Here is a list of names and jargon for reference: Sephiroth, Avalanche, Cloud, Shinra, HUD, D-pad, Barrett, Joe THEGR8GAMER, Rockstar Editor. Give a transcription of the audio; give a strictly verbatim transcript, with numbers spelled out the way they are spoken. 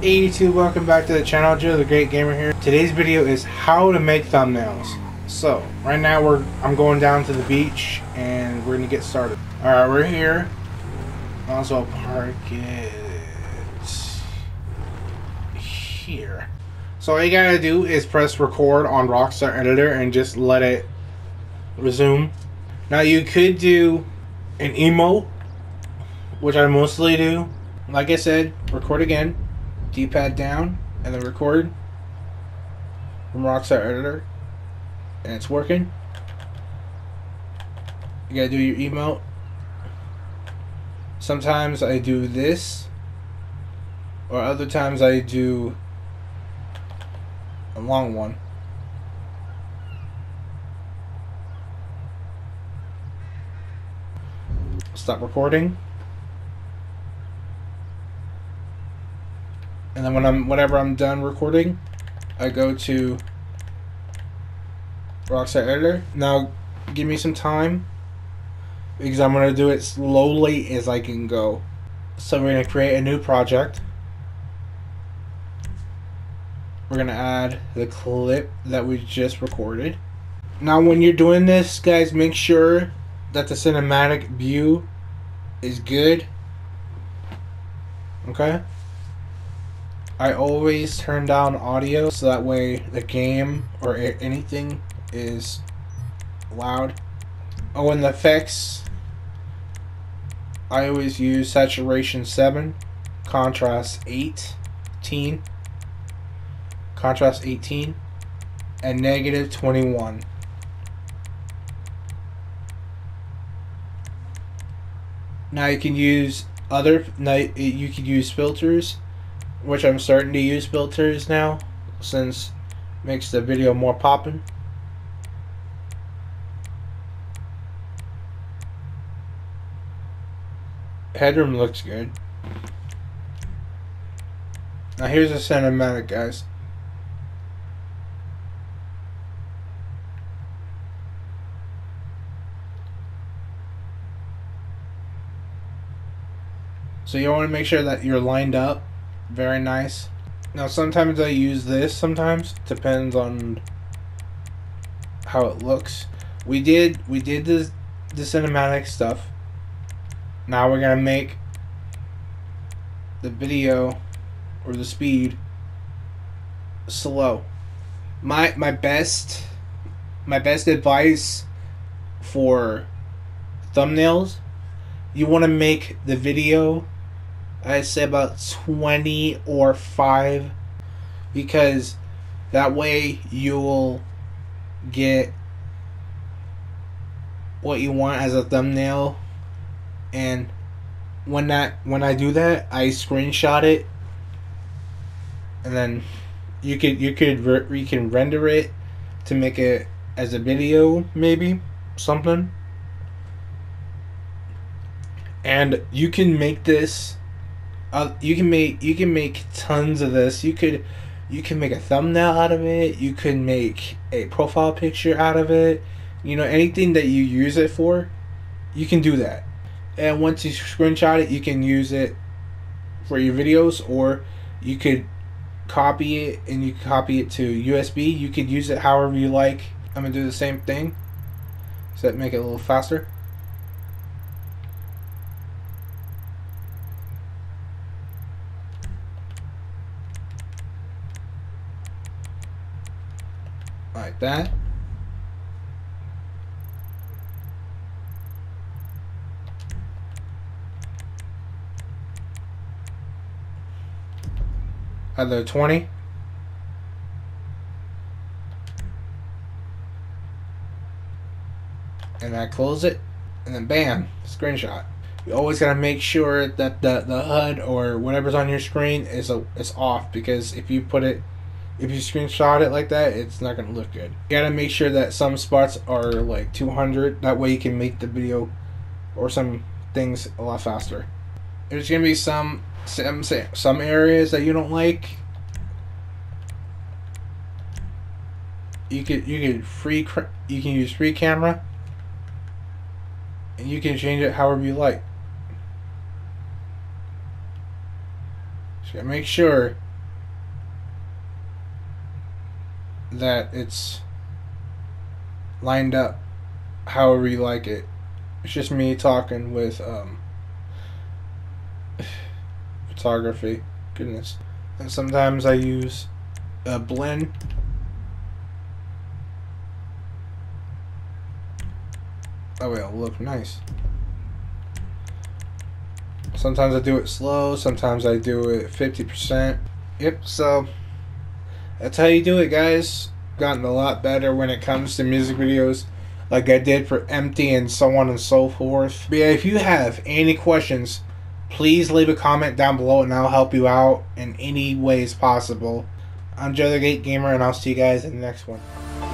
Hey YouTube, welcome back to the channel. Joe the Great Gamer here. Today's video is how to make thumbnails. So right now we're I'm going down to the beach and we're gonna get started. Alright, we're here. Also park it here. So all you gotta do is press record on Rockstar Editor and just let it resume. Now you could do an emote, which I mostly do. Like I said, record again, D-pad down, and then record from Rockstar Editor, and it's working. You gotta do your emote. Sometimes I do this, or other times I do a long one. Stop recording. And then when I'm, whenever I'm done recording, I go to Rockstar Editor. Now, give me some time, because I'm going to do it slowly as I can go. So we're going to create a new project. We're going to add the clip that we just recorded. Now, when you're doing this, guys, make sure that the cinematic view is good. Okay? I always turn down audio so that way the game or anything is loud. Oh, and the effects, I always use saturation seven, contrast eighteen, contrast eighteen, and negative twenty-one. Now you can use other. Now you can use filters, which I'm starting to use filters now, since it makes the video more poppin'. Headroom looks good. Now here's a cinematic, guys. So you want to make sure that you're lined up. Very nice. Now sometimes I use this, sometimes depends on how it looks. We did we did this the cinematic stuff. Now we're gonna make the video or the speed slow. My my best my best advice for thumbnails, you wanna make the video, I say, about twenty or five, because that way you'll get what you want as a thumbnail. And when that when I do that, I screenshot it, and then you could you could you can render it to make it as a video, maybe something. And you can make this. Uh, you can make you can make tons of this. You could you can make a thumbnail out of it. You could make a profile picture out of it. You know, anything that you use it for, you can do that. And once you screenshot it, you can use it for your videos, or you could copy it and you copy it to U S B. You could use it however you like. I'm gonna do the same thing, so that make it a little faster. Like that. Other twenty. And I close it, and then bam, screenshot. You always gotta make sure that the the H U D or whatever's on your screen is a is off, because if you put it If you screenshot it like that, it's not going to look good. You gotta make sure that some spots are like two hundred. That way you can make the video or some things a lot faster. There's going to be some, some some areas that you don't like. You could you could free you can use free camera, and you can change it however you like. So make sure that it's lined up however you like it. It's just me talking with um, photography. Goodness. And sometimes I use a blend. That way it'll look nice. Sometimes I do it slow, sometimes I do it fifty percent. Yep, so that's how you do it, guys. I've gotten a lot better when it comes to music videos, like I did for Empty and so on and so forth. But yeah, if you have any questions, please leave a comment down below and I'll help you out in any ways possible. I'm Joe the Gate Gamer and I'll see you guys in the next one.